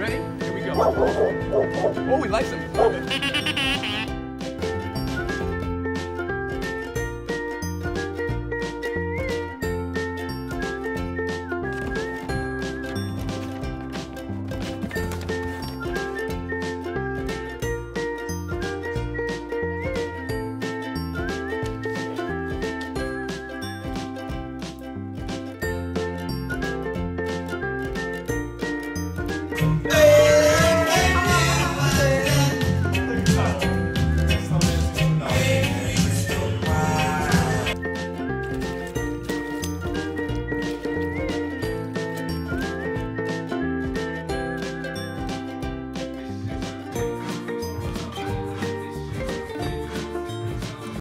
Ready? Here we go. Oh, he likes them.